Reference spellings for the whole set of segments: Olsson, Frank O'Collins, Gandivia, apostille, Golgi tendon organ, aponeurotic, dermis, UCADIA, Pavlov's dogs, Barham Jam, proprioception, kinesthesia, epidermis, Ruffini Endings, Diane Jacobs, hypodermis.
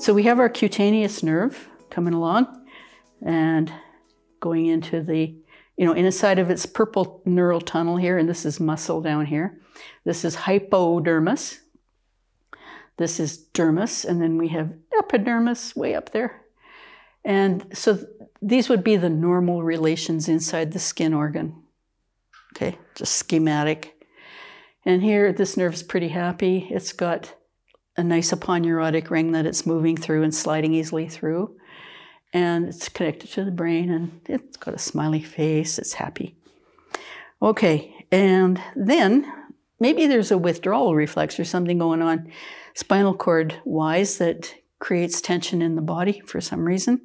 So we have our cutaneous nerve coming along and going into the, inside of its purple neural tunnel here, and this is muscle down here. This is hypodermis. This is dermis, and then we have epidermis way up there. And so these would be the normal relations inside the skin organ. Okay, just schematic. And here, this nerve's pretty happy. It's got a nice aponeurotic ring that it's moving through and sliding easily through. And it's connected to the brain, and it's got a smiley face. It's happy. Okay, and then maybe there's a withdrawal reflex or something going on spinal cord-wise that creates tension in the body for some reason.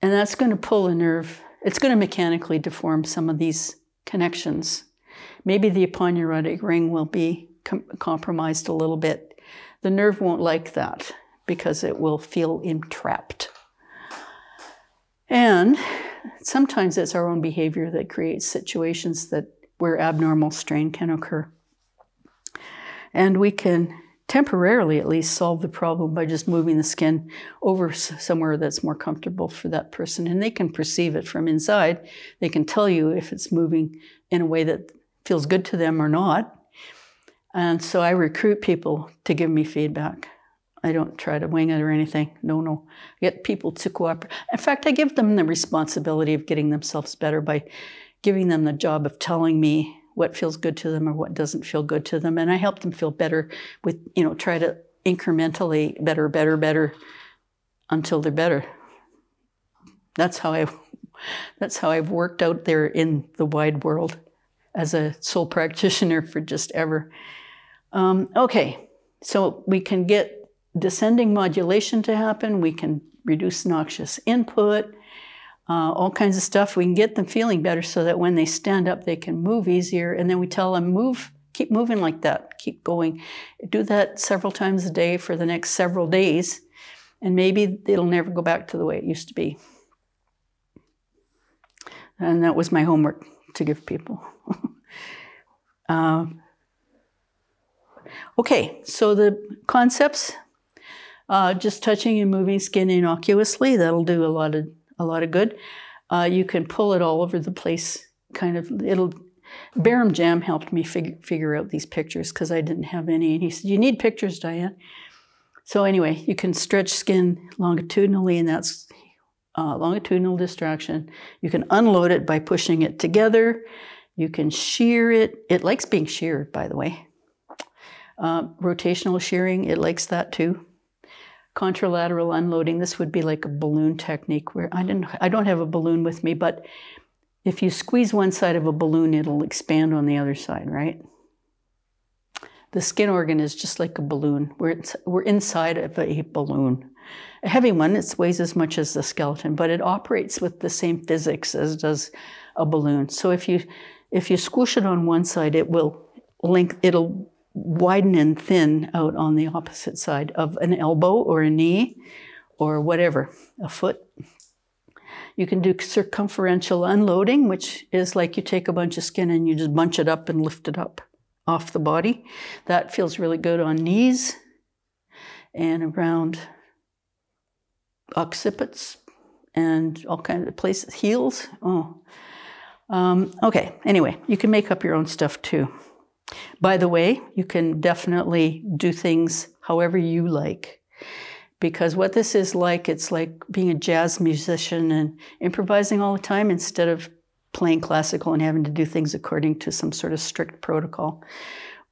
And that's going to pull a nerve. It's going to mechanically deform some of these connections. Maybe the aponeurotic ring will be compromised a little bit. The nerve won't like that because it will feel entrapped. And sometimes it's our own behavior that creates situations that where abnormal strain can occur. And we can temporarily at least solve the problem by just moving the skin over somewhere that's more comfortable for that person. And they can perceive it from inside. They can tell you if it's moving in a way that feels good to them or not. And so I recruit people to give me feedback. I don't try to wing it or anything. No, no. I get people to cooperate. In fact, I give them the responsibility of getting themselves better by giving them the job of telling me what feels good to them or what doesn't feel good to them. And I help them feel better with, try to incrementally better until they're better. That's how I've worked out there in the wide world as a sole practitioner for just ever. Okay, so we can get descending modulation to happen. We can reduce noxious input. All kinds of stuff. We can get them feeling better so that when they stand up, they can move easier. And then we tell them, move, keep moving like that, keep going. Do that several times a day for the next several days, and maybe it'll never go back to the way it used to be. And that was my homework to give people. Okay, so the concepts, just touching and moving skin innocuously, that'll do a lot of good. You can pull it all over the place, kind of. Barham Jam helped me figure out these pictures because I didn't have any. And he said, you need pictures, Diane. So anyway, you can stretch skin longitudinally, and that's longitudinal distraction. You can unload it by pushing it together. You can shear it. It likes being sheared, by the way. Rotational shearing, it likes that too. Contralateral unloading, this would be like a balloon technique where I don't have a balloon with me, but if you squeeze one side of a balloon, it'll expand on the other side, right? The skin organ is just like a balloon. We're inside of a balloon. A heavy one, it weighs as much as the skeleton, but it operates with the same physics as does a balloon. So if you squish it on one side, it will it'll widen and thin out on the opposite side of an elbow or a knee or whatever, a foot. You can do circumferential unloading, which is like you take a bunch of skin and you just bunch it up and lift it up off the body. That feels really good on knees and around occipits and all kinds of places, heels. Okay, anyway, you can make up your own stuff too. By the way, you can definitely do things however you like, because what this is like, it's like being a jazz musician and improvising all the time instead of playing classical and having to do things according to some sort of strict protocol.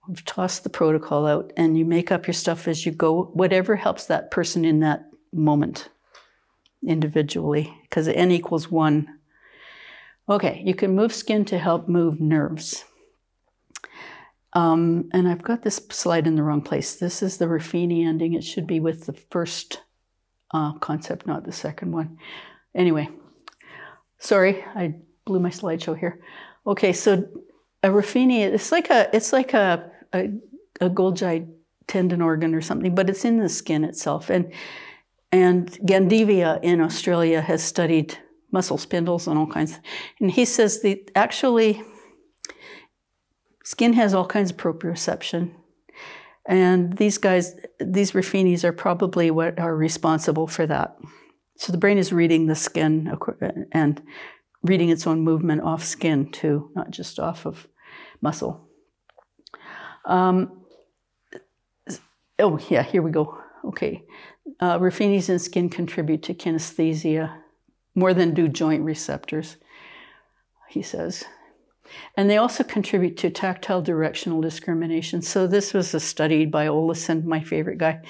We've tossed the protocol out, and you make up your stuff as you go, whatever helps that person in that moment individually, because N = 1. Okay, you can move skin to help move nerves. And I've got this slide in the wrong place. This is the Ruffini ending. It should be with the first concept, not the second one. Anyway, sorry, I blew my slideshow here. Okay, so a Ruffini, it's like a Golgi tendon organ or something, but it's in the skin itself. And Gandivia in Australia has studied muscle spindles and all kinds. And he says that actually, skin has all kinds of proprioception, And these guys, these Ruffinis are probably what are responsible for that. So the brain is reading the skin and reading its own movement off skin too, not just off of muscle. Oh yeah, here we go. Okay. Ruffinis in skin contribute to kinesthesia more than do joint receptors, he says. And they also contribute to tactile directional discrimination. So this was a study by Olsson, my favorite guy,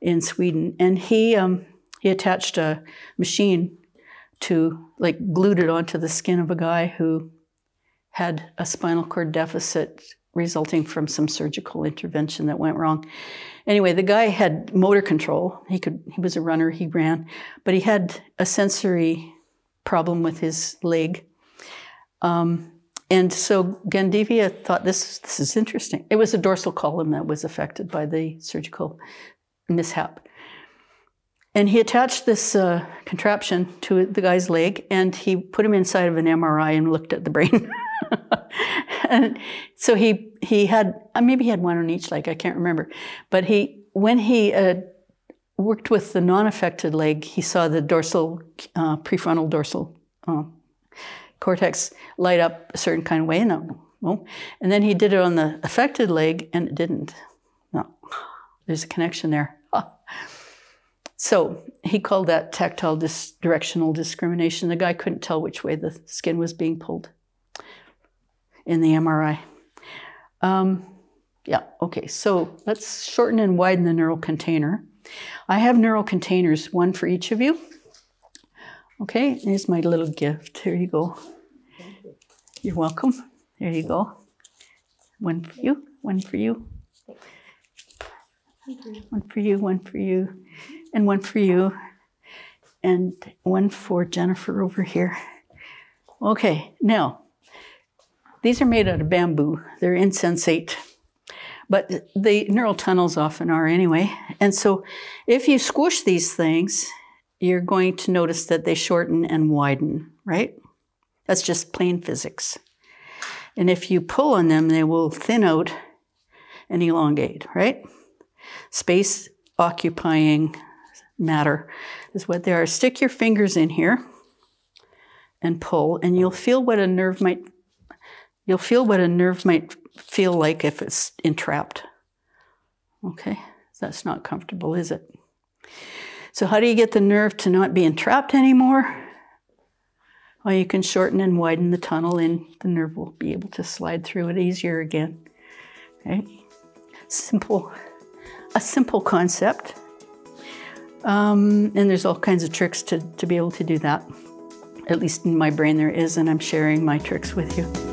in Sweden. And he attached a machine to, like, glued it onto the skin of a guy who had a spinal cord deficit resulting from some surgical intervention that went wrong. Anyway, the guy had motor control. He was a runner, he ran, but he had a sensory problem with his leg. And so Gandivia thought, this is interesting. It was a dorsal column that was affected by the surgical mishap. And he attached this contraption to the guy's leg, and he put him inside of an MRI and looked at the brain. And so he had, maybe he had one on each leg, I can't remember. But when he worked with the non-affected leg, he saw the dorsal, prefrontal dorsal cortex light up a certain kind of way. No. And then he did it on the affected leg, and it didn't. No, there's a connection there. Ah. So he called that tactile directional discrimination. The guy couldn't tell which way the skin was being pulled in the MRI. Yeah, okay, so let's shorten and widen the neural container. I have neural containers, one for each of you. Okay, here's my little gift. Here you go. Thank you. You're welcome. There you go. One for you, one for you. One for you, one for you, and one for you, and one for Jennifer over here. Okay, now, these are made out of bamboo. They're insensate, but the neural tunnels often are anyway. And so if you squish these things, you're going to notice that they shorten and widen, right? That's just plain physics. And if you pull on them, they will thin out and elongate, right? Space occupying matter is what they are. Stick your fingers in here and pull, and you'll feel what a nerve might feel like if it's entrapped. Okay, that's not comfortable, is it? So how do you get the nerve to not be entrapped anymore? Well, you can shorten and widen the tunnel, and the nerve will be able to slide through it easier again. Okay, simple. A simple concept, and there's all kinds of tricks to be able to do that. At least in my brain there is, and I'm sharing my tricks with you.